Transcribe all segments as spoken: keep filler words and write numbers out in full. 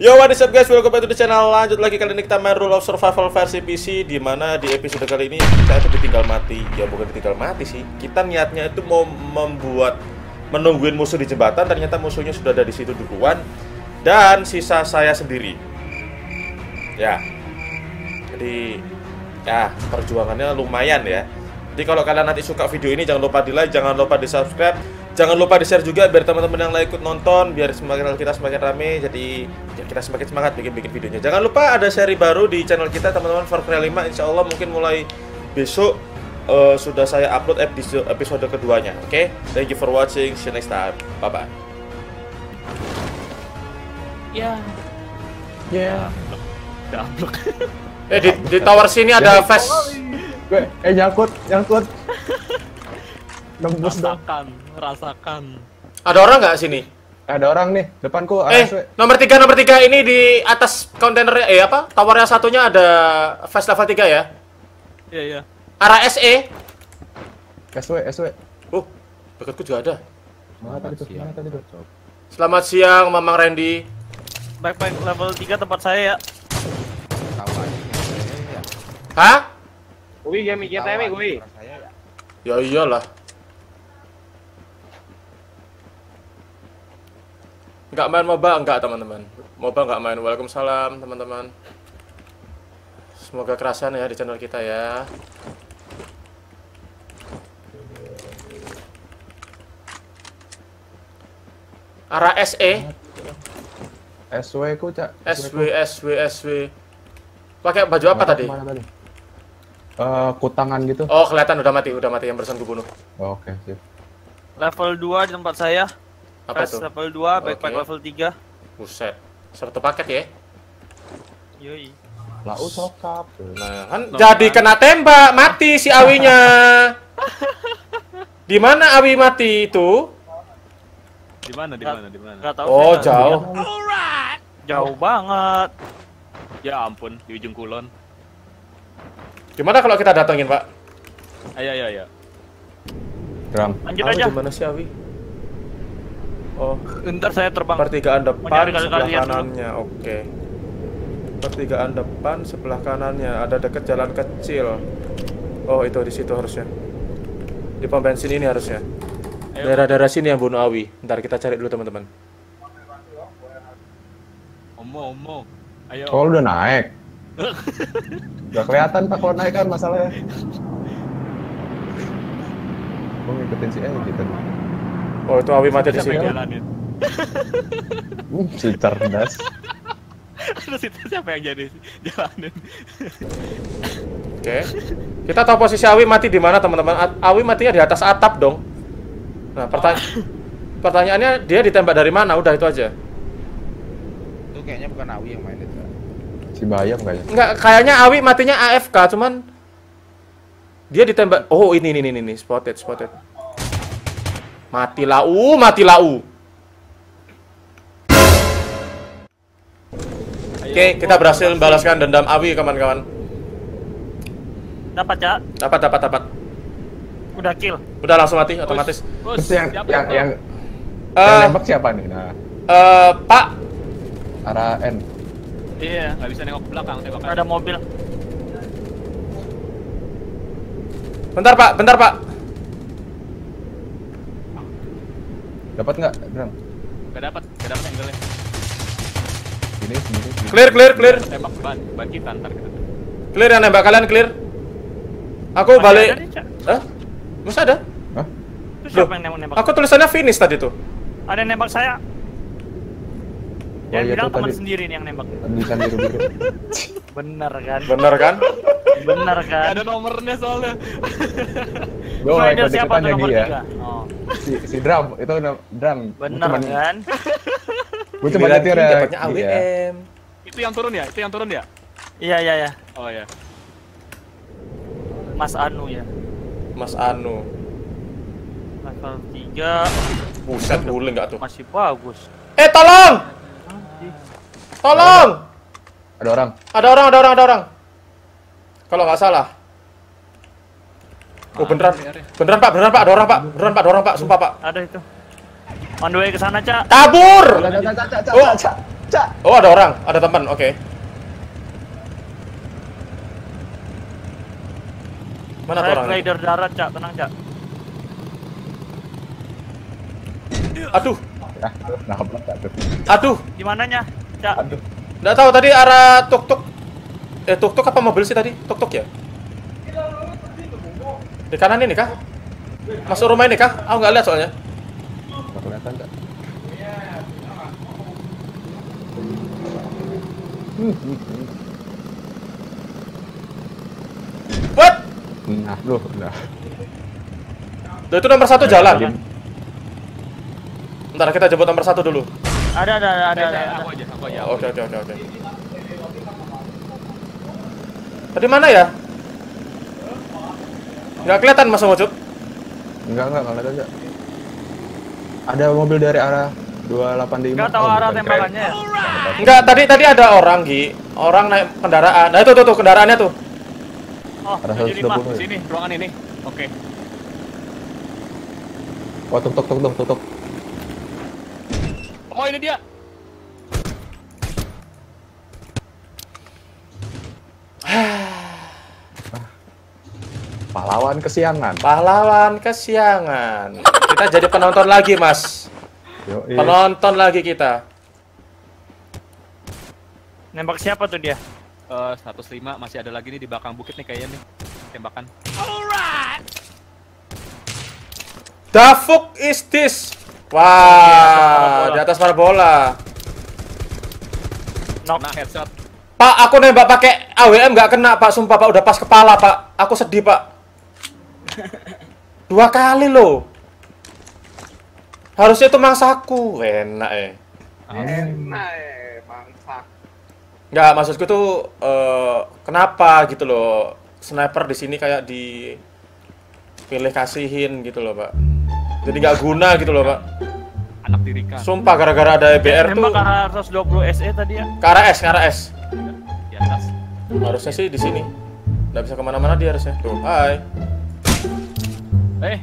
Yo, what is up guys, welcome back to the channel. Lanjut lagi, kali ini kita main Rules of Survival versi P C, dimana di episode kali ini kita itu ditinggal mati. Ya bukan ditinggal mati sih, kita niatnya itu mau membuat menungguin musuh di jembatan. Ternyata musuhnya sudah ada di situ duluan, dan sisa saya sendiri. Ya, jadi ya perjuangannya lumayan ya. Jadi kalau kalian nanti suka video ini, jangan lupa di like, jangan lupa di subscribe, jangan lupa di-share juga biar teman-teman yang lain ikut nonton, biar semakin kita semakin rame, jadi ya kita semakin semangat bikin-bikin videonya. Jangan lupa ada seri baru di channel kita teman-teman, Far Cry lima, insya Allah mungkin mulai besok uh, sudah saya upload episode, episode keduanya. Oke, okay? Thank you for watching, see you next time, bye-bye. Ya, ya, udah upload. Eh di, di tower sini ada flash. Gue, eh nyangkut, nyangkut. Nembus rasakan, dong. rasakan. Ada orang nggak sini? Ada orang nih, depanku. Eh, A S W. nomor tiga, nomor tiga ini di atas kontainernya, eh apa? Towernya satunya ada fast level tiga ya? Iya iya. Arah S E. S W, S W. Oh, dekatku juga ada. Selamat, Selamat, siang. Tadi tuh. Selamat siang, Mamang Randy. Backpack level tiga tempat saya ya. Hah? Gue game game time gue. Ya iyalah. Nggak main MOBA, enggak teman-teman. MOBA nggak main. Waalaikumsalam teman-teman. Semoga kerasan ya di channel kita ya. Arah S E. S W ku, Cak. S W S W S W. Pakai baju apa tadi? Eh, kutangan gitu. Oh, kelihatan udah mati, udah mati yang bersangkutan gue bunuh. Oke, sip. Level dua di tempat saya. Apa itu? Level dua, backpack okay. level tiga. Buset. Satu paket ya. Yoi. Lau sokap. Nah, kan no, jadi man. Kena tembak, mati si Awinya. Di mana Awi mati itu? Di mana? Di mana? Di mana? Oh, mana. Jauh. Alright. Jauh banget. Ya ampun, di ujung kulon. Gimana kalau kita datengin, Pak? Ayo, ayo, ayo. Drum. Lanjut aja. Di mana si Awi? Oh, ntar saya terbang. Pertigaan depan sebelah kanannya, oke. Okay. Pertigaan depan sebelah kanannya ada dekat jalan kecil. Oh, itu di situ harusnya. Di pom bensin ini harusnya. Daerah-daerah sini yang bunuh Awi. Ntar kita cari dulu teman-teman. Omo, omo. Ayo. Oh, udah naik. Gak kelihatan Pak kalau naik kan masalahnya. Gua ngikutin si E gitu. Oh itu Awi mati di sini. Uh, si cerdas. Terus itu siapa yang jadi jalanin? Oke, okay. Kita tahu posisi Awi mati di mana teman-teman. Awi matinya di atas atap dong. Nah pertanya pertanyaannya dia ditembak dari mana? Udah itu aja. Itu kayaknya bukan Awi yang main itu. Si Bayam kayaknya. Enggak, kayaknya Awi matinya A F K cuman dia ditembak. Oh ini ini ini ini spotted spotted. Mati lau, mati lau. Oke, okay, kita berhasil membalaskan dendam Awi kawan-kawan. Dapat ya? Dapat, dapat, dapat. Udah kill. Udah langsung mati otomatis. Ush, ush, yang yang yang, uh, yang siapa nih? Nah. Uh, Pak. Arah N. Iya, yeah. Nggak bisa nengok ke belakang. Nengok ada mobil. Bentar Pak, bentar Pak. Dapat nggak, Bram? Nggak dapat, nggak dapat angle-nya. Ini sendiri. Clear, clear, clear. Tembak ban, ban kita ntar kita. Clear yang nembak kalian clear. Aku masih balik. Hah? Masa ada? Hah? Siapa yang nembak? Aku tulisannya finish tadi tuh. Ada yang nembak saya. Yang oh, bilang iya, teman sendiri nih yang nembak. Bener kan? Bener kan? Bener kan? Ada nomornya soalnya. Gue nggak ikut ikutan yang dia. Oh. Si, si drum itu drum. Bener cuman, kan? Gue cuma nyetir ya. A W M. Itu yang turun ya? Itu yang turun ya? Iya iya iya. Oh ya. Mas Anu ya. Mas Anu. Level tiga. Buset boleh nggak tuh? Masih bagus. Eh tolong! Tolong! Ada orang. Ada orang, ada orang, ada orang. Kalau nggak salah. Oh, beneran. Beneran, Pak. Beneran, Pak. Ada orang, Pak. Beneran, Pak. Ada orang, Pak. Sumpah, Pak. Ada itu. On the way ke sana, Cak. Kabur! Oh, Cak. Oh, ada orang, ada teman. Oke. Okay. Mana orang? Rider darat, Cak. Tenang, Cak. Aduh. Aduh, gimananya, Cak? Aduh. Nggak tahu tadi arah tuk-tuk. Eh, tuk-tuk apa mobil sih tadi? Tuk-tuk ya? Di kanan ini kah? Masuk rumah ini kah? Aku nggak lihat soalnya. Nggak kelihatan, Cak. What? Nah, loh, nah. Duh, itu nomor satu jalan. Ntar kita jemput nomor satu dulu. Ada, ada, ada, ada. ada, ada. Aku aja, aku aja. Oke, oke, oke, oke. Tadi mana ya? Nggak kelihatan Mas Mojo? Enggak, enggak, enggak kelihatan. Ada mobil dari arah dua delapan lima. Enggak tahu oh, arah tembakannya. Enggak, tadi tadi ada orang, Gi. Orang naik kendaraan. Nah, itu tuh, tuh kendaraannya tuh. Oh, jadi Mas di sini, ruangan ini. Oke. Okay. Wah, tuk tuk tuk tuk tuk tuk. Oh, ini dia. Pahlawan kesiangan. Pahlawan kesiangan. Kita jadi penonton lagi, Mas. Yoi. Penonton lagi kita. Nembak siapa tuh dia? Uh, seratus lima masih ada lagi nih di belakang bukit nih kayaknya nih. Tembakan. Alright. The fuck is this? Wah, wow, di atas parabola. Knock headshot. Pak, aku nembak pakai A W M nggak kena, Pak. Sumpah, Pak, udah pas kepala, Pak. Aku sedih, Pak. Dua kali loh. Harusnya itu mangsaku, enak eh. Enak eh, mangsak. Nggak, maksudku tuh uh, kenapa gitu loh? Sniper di sini kayak dipilih kasihin gitu loh, Pak. Jadi nggak guna gitu loh, Pak. Anak dirika. Sumpah gara-gara ada E B R tuh. Emang ke arah seratus dua puluh S E tadi ya? Ke arah S, ke arah S. Di atas. Harusnya sih di sini. Nggak bisa kemana-mana dia harusnya. Tuh, hai. Eh,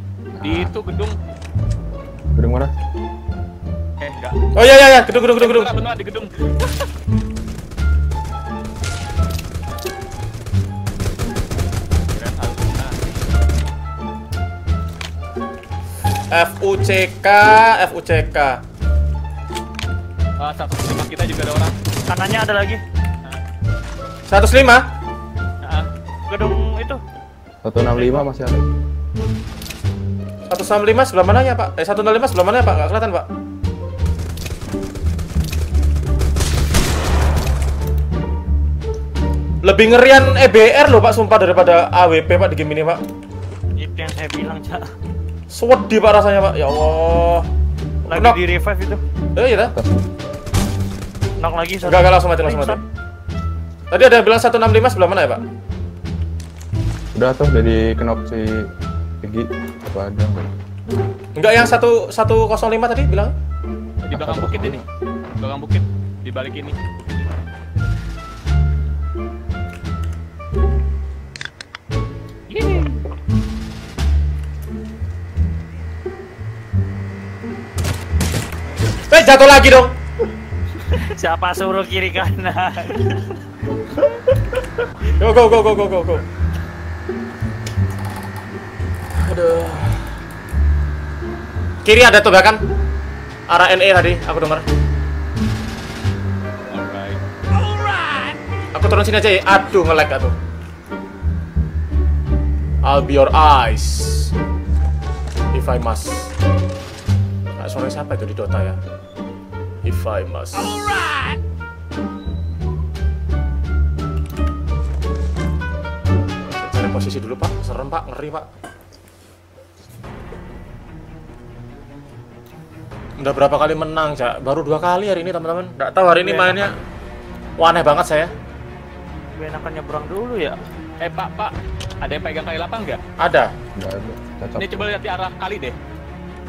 di itu gedung. Gedung mana? Eh, enggak. Oh iya iya iya, gedung gedung gedung gedung. Benar di gedung. F U C K, F U C K. Ah, seratus lima kita juga ada orang. Kanannya ada lagi. seratus lima? Heeh. Gedung itu. seratus enam puluh lima masih ada. seratus enam puluh lima sebelah mananya, Pak? Eh, seratus enam puluh lima sebelah mananya, Pak? Nggak kelihatan, Pak. Lebih ngerian E B R loh, Pak, sumpah daripada A W P, Pak, di game ini, Pak. Itu yang saya bilang, Cak. Swedi, Pak, rasanya, Pak. Ya Allah. Lagi knock. Di revive itu. Eh, iya dah. Knock lagi. Enggak, enggak, langsung mati, langsung mati. Tadi ada yang bilang seratus enam puluh lima sebelah mana ya, Pak? Udah tuh, udah di knock si Egi. Apa ada, Pak? Enggak, yang satu, seratus lima tadi bilang? Di belakang bukit ini. Di belakang bukit. Di balik ini. Gini. Eh, jatuh lagi dong. Siapa suruh kiri kanan? Go go go go go go go. Aduh. Kiri ada tuh bahkan. Arah N E tadi aku dengar. Alright. Alright. Aku turun sini aja ya. Aduh, nge-lag aku. I'll be your eyes if I must. Nah, suara siapa itu di Dota ya? If I must. Alright. Cari posisi dulu, Pak. Serem, Pak, ngeri, Pak. Udah berapa kali menang, Cak? Baru dua kali hari ini, teman-teman. Nggak tahu hari ini mainnya. Wah, aneh banget saya. Enakan nyebrang dulu ya. Eh, Pak, Pak, ada yang pegang kali lapang nggak? Ada. Nggak ada. Cocok. Ini coba lihat di arah kali deh.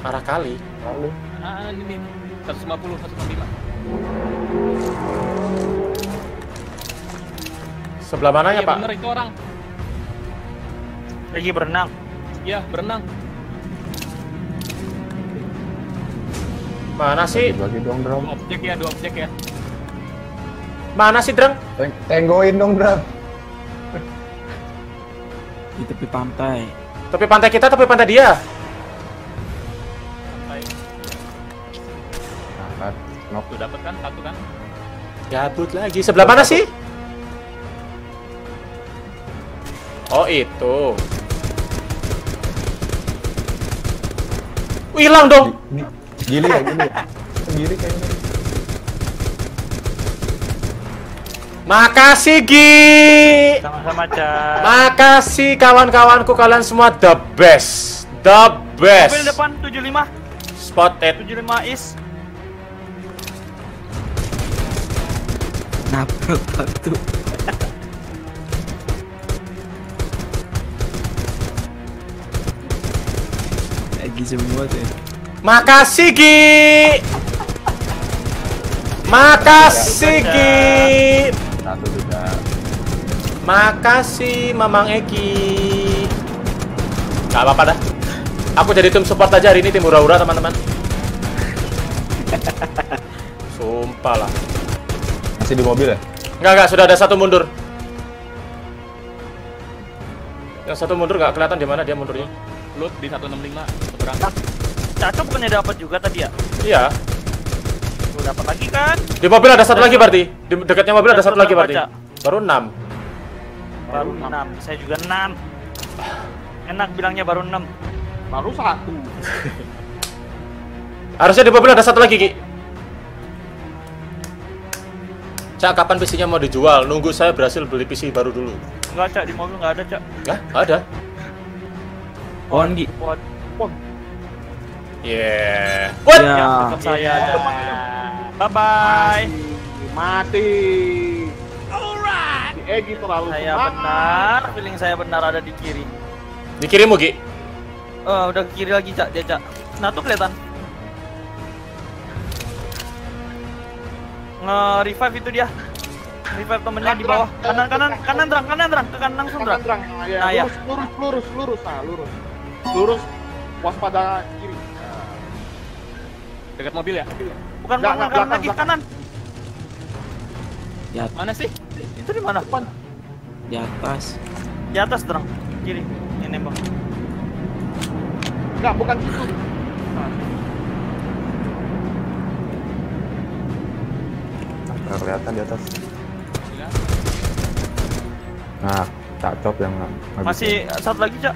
Arah kali? Lalu? Ah, ini seratus lima puluh, seratus lima puluh. Sebelah mananya, Pak? Bener, itu orang. Lagi berenang. Iya, berenang. Mana sih? Dua objek ya, dua objek ya. Mana sih, Dreng? Teng tenggoin dong, Dreng. Di tepi pantai. Tepi pantai kita, tepi pantai dia. Pantai. Nah, nok tuh dapat kan satu kan? Gabut lagi. Sebelah mana sih? Oh, itu. Hilang dong. Gili ya, gili. Sendiri kayaknya. Makasih, Gi. Sama-sama, Cak. Makasih kawan-kawanku, kalian semua the best. The best. Mobil depan tujuh puluh lima. Spotted. tujuh puluh lima is. Nabrak batu. Semua tuh. Makasih Gi. Makasih Gi. Makasih Mamang Eki. Gak apa-apa dah. Aku jadi tim support aja hari ini, tim hura-hura teman-teman. Sumpah lah. Masih di mobil ya? Enggak, enggak, sudah ada satu mundur. Yang satu mundur nggak kelihatan di mana dia mundurnya. Loot di seratus enam puluh lima seberangkat. Caca bukannya dapat juga tadi ya? Iya. Lu dapat lagi kan? Di mobil ada satu lagi berarti. Di dekatnya mobil ada satu lagi berarti. Baru enam. Baru enam. Saya juga enam. Enak bilangnya baru enam. Baru satu. Harusnya di mobil ada satu lagi, Ki. Cak, kapan P C-nya mau dijual? Nunggu saya berhasil beli P C baru dulu. Enggak, Cak, di mobil enggak ada, Cak. Hah? Enggak ada. Pohon Gi. Pohon. Pohon. Yeah. What? Ya. Tetap saya. Bye bye. Mati. Alright. Si Egi terlalu saya semangat. Benar. Feeling saya benar ada di kiri. Di kirimu Gi. Eh uh, udah ke kiri lagi Cak, dia Cak. Nah tuh kelihatan. Nge-revive itu dia. Revive temennya di bawah. Kanan kanan kanan terang kanan terang ke kanan langsung terang. Nah ya. Lurus lurus lurus nah lurus. Lurus, waspada kiri. Dekat mobil ya? Bukan belakang, kanan lagi, kanan. Ya. Mana sih? Itu di mana? Depan. Di atas. Di atas terang, kiri. Ini nembak. Enggak, bukan situ. Nah, kelihatan di atas. Nah, Cakcop yang masih satu lagi, Cak.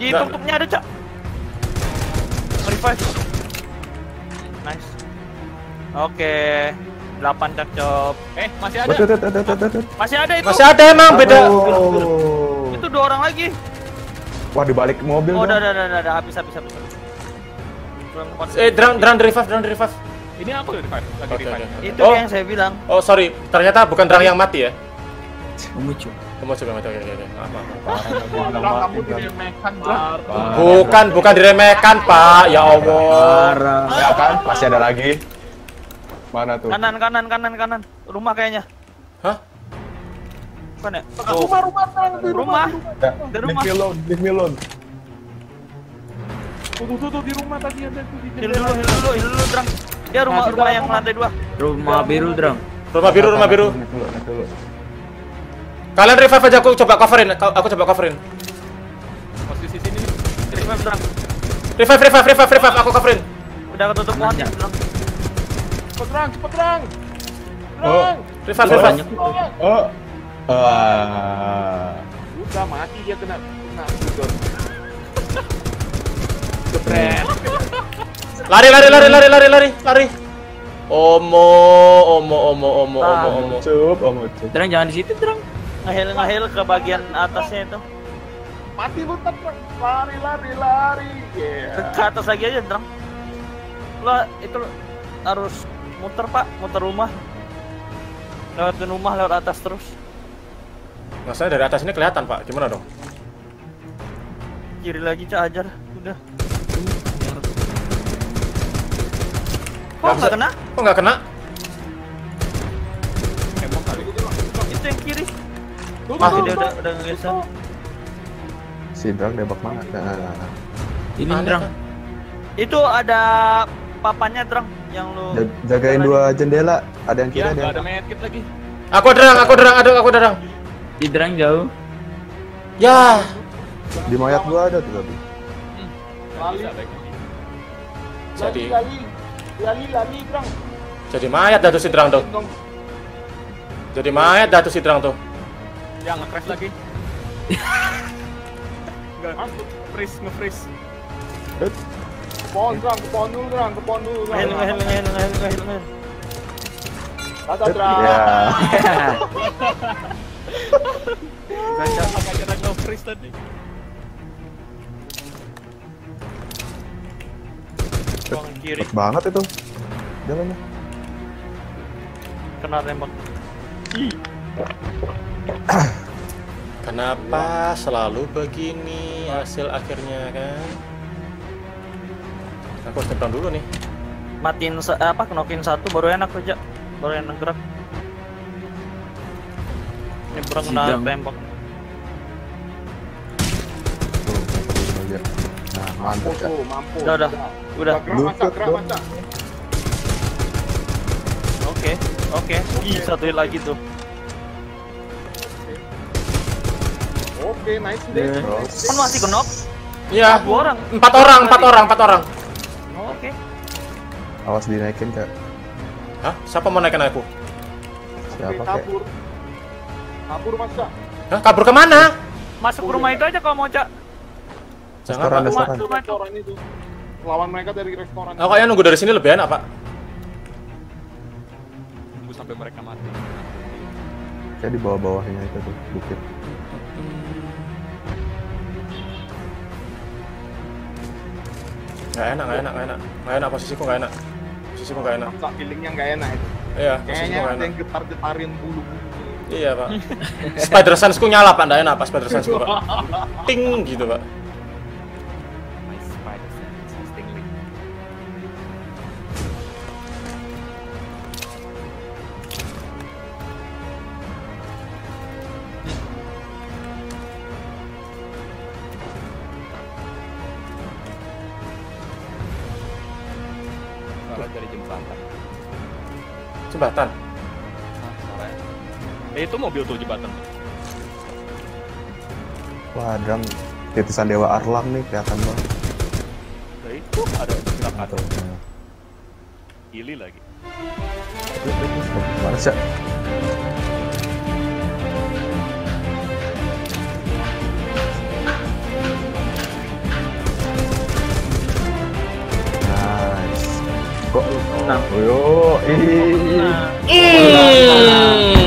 Di tuk-tuknya ada, Cak. Revive. Nice. Oke. delapan Cakcop. Eh, masih ada. Betul, betul, betul, betul. Masih ada itu. Masih ada emang beda. Oh. Itu dua orang lagi. Wah, dibalik mobil. Oh, udah, udah, udah, udah, habis, habis, habis. Eh, drone, drone revive, drone revive. Ini apa revive? Lagi revive. Itu yang saya bilang. Oh, sorry. Ternyata bukan drone yang mati ya. Memucu. Bukan, bukan diremehkan, Pak. Ya Allah. Ya kan, pasti ada lagi. Mana tuh? Kanan, kanan, kanan, kanan. Rumah kayaknya. Hah? Bukan ya? Rumah, rumah, rumah. Di rumah. Di rumah. Tuh, tuh, tuh, di rumah tadi ada tuh. Hil dulu, hil dulu, hil dulu, Drang. Dia rumah, rumah yang lantai dua. Rumah biru, Drang. Rumah biru, rumah biru. Kalian revive aja, aku coba coverin, aku coba coverin. Posisi sini nih. Revive, Drang. Revive, revive, revive, revive, aku coverin. Udah ketutup pohon ya, Drang. Cepet, Drang, cepet, Drang. Drang. Revive, revive. Oh. Udah mati dia kena. Kena. Jepret. Lari, lari, lari, lari, lari, lari, lari. Omo, omo, omo, omo, omo, omo. Cup, omo, cup. Drang, jangan di situ, Drang. Ngehil ngehil ke bagian atasnya itu. Mati butet, lari lari lari. Yeah. Ke atas lagi aja, Drang. Lo itu lo, harus muter Pak, muter rumah. Lewatin rumah lewat atas terus. Nah, saya dari atas ini kelihatan Pak, gimana dong? Kiri lagi Cak, ajar, udah. Kok nggak kena? Kok nggak kena? Itu yang kiri. Ah, dia udah udah ngegeser. Si Drang nembak mana? Ini Drang. Itu ada papannya Drang yang lu jagain dua jendela, ada yang kiri ada. Ada medkit lagi. Aku derang, aku derang, aduh, aku derang. Di derang jauh. Ya. Di mayat gua ada tuh tadi. Jadi lagi, lagi, lagi derang. Jadi mayat dah tuh si derang tuh. Jadi mayat dah tuh si derang tuh. Ya nge-crash lagi. Enggak. Freeze, nge-freeze. Pohon derang, pohon dulu derang, pohon dulu. Main, main, main, main, main, main. Kata derang. Gacor agak kena nge-freeze tadi. Kiri banget itu. Jalannya. Kena tembak. Ih. Kenapa selalu begini hasil akhirnya kan? Aku tekan dulu nih. Matiin apa knokin satu baru enak kerja. Baru enak gerak. Ini kurang kena tembak. Nah, mampu, mampu. Udah, udah. Udah. Oke, oke. Ih, satuin lagi tuh. Oke, nice deh. Kan masih kenok? Iya. Orang. Empat orang, empat orang, empat orang. Oke. Awas dinaikin kak. Hah? Siapa mau naikin aku? Siapa kak? Kabur. Kabur masa? Hah? Kabur kemana? Masuk rumah itu aja kalau mau cak. Jangan masuk restoran itu. Lawan mereka dari restoran. Aku kayaknya nunggu dari sini lebih enak pak. Nunggu sampai mereka mati. Kayak di bawah-bawahnya itu tuh bukit. Gak enak, gak enak, gak enak, gak enak, posisiku gak enak. Posisiku gak enak. Masa feelingnya gak enak itu? Iya, posisiku gak enak. Kayaknya ada yang getar-getarin bulu. Iya pak. Spider senseku nyala pak, gak enak pak spider senseku pak. Ting gitu pak. My spider sense is tingling. Dari jembatan. Jembatan. Eh itu mobil tuh jembatan. Wah, dang titisan Dewa Arlang nih kelihatan banget. Nah, itu ada silakan tuh. Gili lagi. Mana sih? Kok enam. Yo, ih. Ih.